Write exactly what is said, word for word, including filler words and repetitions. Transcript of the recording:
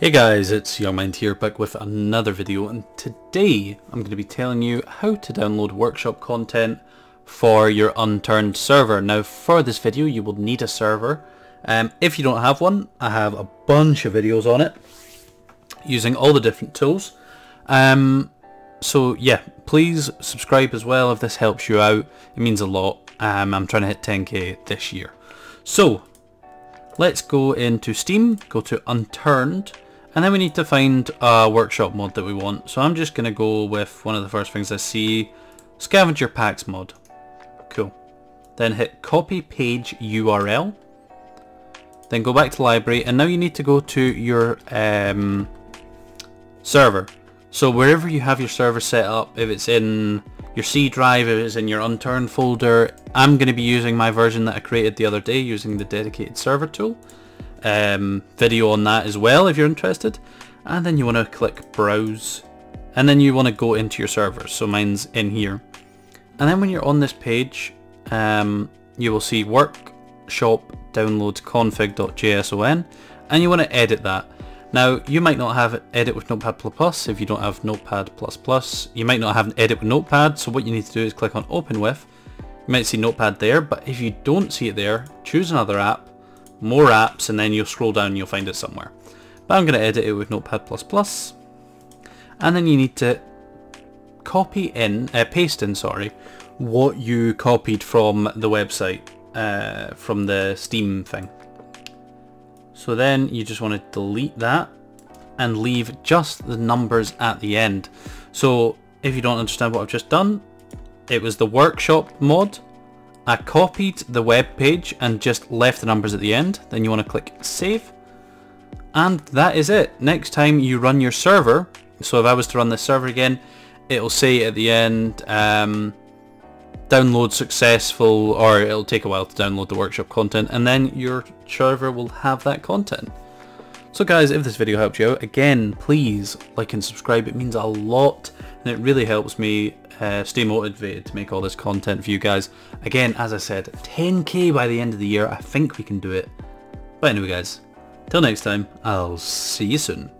Hey guys, it's Youngmind here back with another video, and today I'm going to be telling you how to download workshop content for your Unturned server. Now for this video you will need a server. Um, if you don't have one, I have a bunch of videos on it using all the different tools. Um, so yeah, please subscribe as well if this helps you out. It means a lot. Um, I'm trying to hit ten K this year. So let's go into Steam, go to Unturned, and then we need to find a workshop mod that we want. So I'm just going to go with one of the first things I see, scavenger packs mod. Cool. Then hit copy page U R L. Then go back to library, and now you need to go to your um, server. So wherever you have your server set up, if it's in your C drive, if it's in your Unturned folder, I'm going to be using my version that I created the other day using the dedicated server tool. Um, video on that as well if you're interested. And then you want to click browse, and then you want to go into your server. So mine's in here. And then when you're on this page, um, you will see workshop downloads config.json, and you want to edit that. Now you might not have edit with Notepad plus plus if you don't have Notepad plus plus, you might not have an edit with Notepad, so what you need to do is click on open with. You might see Notepad there, but if you don't see it there, choose another app, more apps, and then you'll scroll down and you'll find it somewhere. But I'm going to edit it with Notepad plus plus, and then you need to copy in, uh, paste in, sorry, what you copied from the website, uh, from the Steam thing. So then you just want to delete that and leave just the numbers at the end. So if you don't understand what I've just done, it was the workshop mod. I copied the web page and just left the numbers at the end. Then you want to click save. And that is it. Next time you run your server, so if I was to run this server again, it'll say at the end, um, download successful, or it'll take a while to download the workshop content, and then your server will have that content. So guys, if this video helped you out, again, please like and subscribe. It means a lot, and it really helps me uh, stay motivated to make all this content for you guys. Again, as I said, ten K by the end of the year. I think we can do it. But anyway guys, till next time, I'll see you soon.